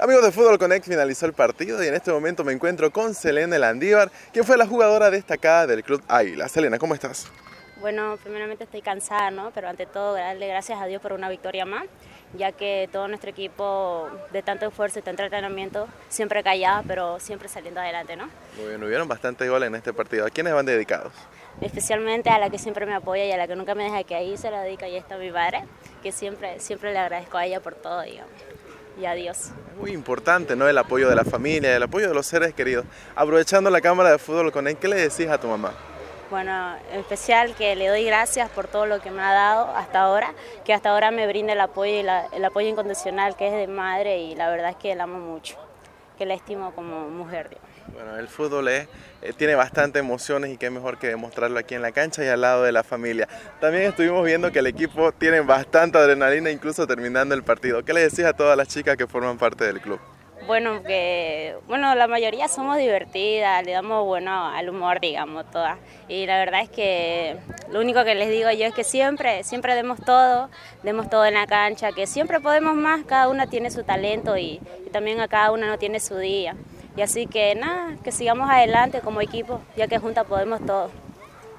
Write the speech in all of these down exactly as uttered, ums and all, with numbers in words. Amigos de Fútbol Connect finalizó el partido y en este momento me encuentro con Celene Landívar, quien fue la jugadora destacada del club Águila. Celena, ¿cómo estás? Bueno, primeramente estoy cansada, ¿no? Pero ante todo darle gracias a Dios por una victoria más, ya que todo nuestro equipo de tanto esfuerzo y tanto entrenamiento, siempre callada, pero siempre saliendo adelante, ¿no? Muy bien, hubieron bastantes goles en este partido. ¿A quiénes van dedicados? Especialmente a la que siempre me apoya y a la que nunca me deja, que ahí se la dedica, y está mi madre, que siempre, siempre le agradezco a ella por todo, digamos. Y adiós. Muy importante, ¿no? El apoyo de la familia, el apoyo de los seres queridos. Aprovechando la cámara de Fútbol Connect, ¿qué le decís a tu mamá? Bueno, en especial que le doy gracias por todo lo que me ha dado hasta ahora, que hasta ahora me brinda el apoyo, y la, el apoyo incondicional, que es de madre, y la verdad es que la amo mucho, que la estimo como mujer, digamos. Bueno, el fútbol es, eh, tiene bastante emociones, y qué mejor que demostrarlo aquí en la cancha y al lado de la familia. También estuvimos viendo que el equipo tiene bastante adrenalina, incluso terminando el partido. ¿Qué le decís a todas las chicas que forman parte del club? Bueno, que bueno, la mayoría somos divertidas, le damos bueno al humor, digamos, todas. Y la verdad es que lo único que les digo yo es que siempre, siempre demos todo, demos todo en la cancha, que siempre podemos más, cada una tiene su talento y, y también a cada una no tiene su día. Y así que nada, que sigamos adelante como equipo, ya que juntas podemos todo.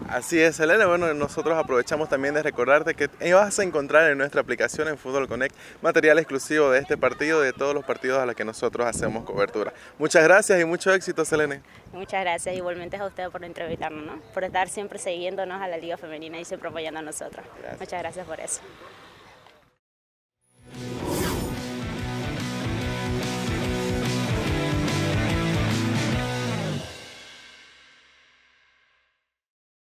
Así es, Celene. Bueno, nosotros aprovechamos también de recordarte que vas a encontrar en nuestra aplicación en Fútbol Connect material exclusivo de este partido, de todos los partidos a los que nosotros hacemos cobertura. Muchas gracias y mucho éxito, Celene. Muchas gracias, igualmente a ustedes por entrevistarnos, ¿no? Por estar siempre siguiéndonos a la Liga Femenina y siempre apoyando a nosotros. Gracias. Muchas gracias por eso.